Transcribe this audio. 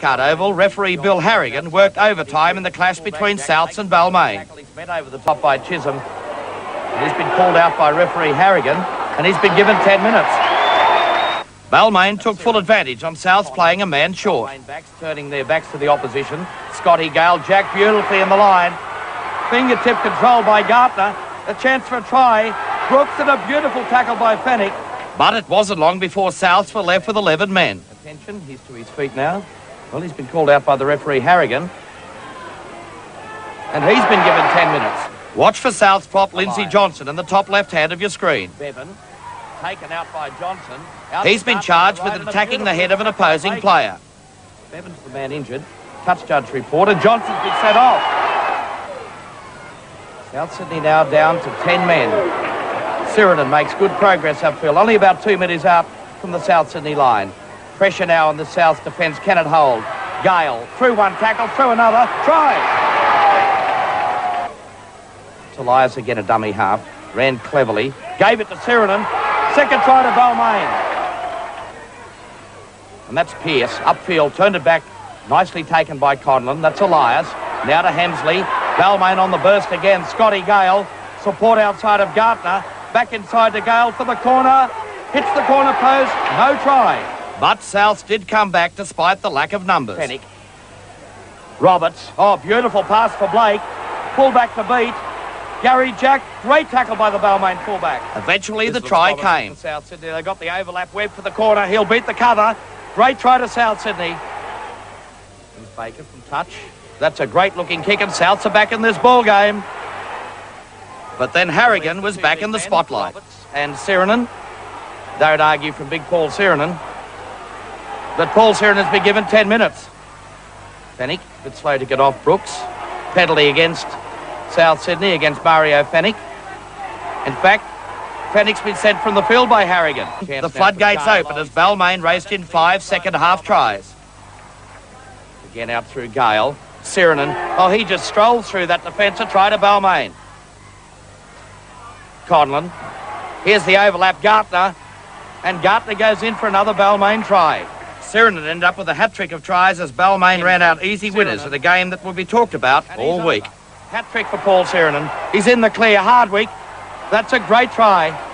Card Oval, referee Bill Harrigan worked overtime in the clash between Souths and Balmain. He's been over the top by Chisholm. He's been called out by referee Harrigan and he's been given 10 minutes. Balmain took full advantage on Souths playing a man short. Backs, turning their backs to the opposition. Scotty Gale, Jack beautifully in the line. Fingertip control by Gartner. A chance for a try. Brooks and a beautiful tackle by Fenech. But it wasn't long before Souths were left with 11 men. Attention, he's to his feet now. Well, he's been called out by the referee Harrigan. And he's been given 10 minutes. Watch for South's prop Lindsay Johnson in the top left hand of your screen. Bevan, taken out by Johnson. He's been charged with attacking the head of an opposing player. Bevan's the man injured. Touch judge report, and Johnson's been set off. South Sydney now down to 10 men. Sironen makes good progress upfield, only about 2 meters out from the South Sydney line. Pressure now on the South defence, can it hold? Gale, through one tackle, through another, try! Elias again a dummy half, ran cleverly, gave it to Sironen, second try to Balmain. And that's Pearce, upfield, turned it back, nicely taken by Conlon, that's Elias, now to Hemsley, Balmain on the burst again, Scotty Gale, support outside of Gartner, back inside to Gale for the corner, hits the corner post, no try. But Souths did come back despite the lack of numbers. Fenech. Roberts, oh, beautiful pass for Blake. Pull back to beat. Gary Jack, great tackle by the Balmain fullback. Eventually the try came. South Sydney, they got the overlap, Webb for the corner. He'll beat the cover. Great try to South Sydney. And Baker from touch. That's a great looking kick and Souths are back in this ball game. But then Harrigan was back in the spotlight. Roberts and Sironen, they would argue from big Paul Sironen. But Paul Sironen has been given 10 minutes. Fenech, a bit slow to get off Brooks. Penalty against South Sydney, against Mario Fenech. In fact, Fenech's been sent from the field by Harrigan. The floodgates open as Balmain raced in 5 second half tries. Again out through Gale. Sironen, oh, he just strolls through that defence, a try to Balmain. Conlon, here's the overlap, Gartner. And Gartner goes in for another Balmain try. Sironen ended up with a hat-trick of tries as Balmain ran out easy winners in a game that will be talked about all week. Hat-trick for Paul Sironen. He's in the clear. Hardwick. That's a great try.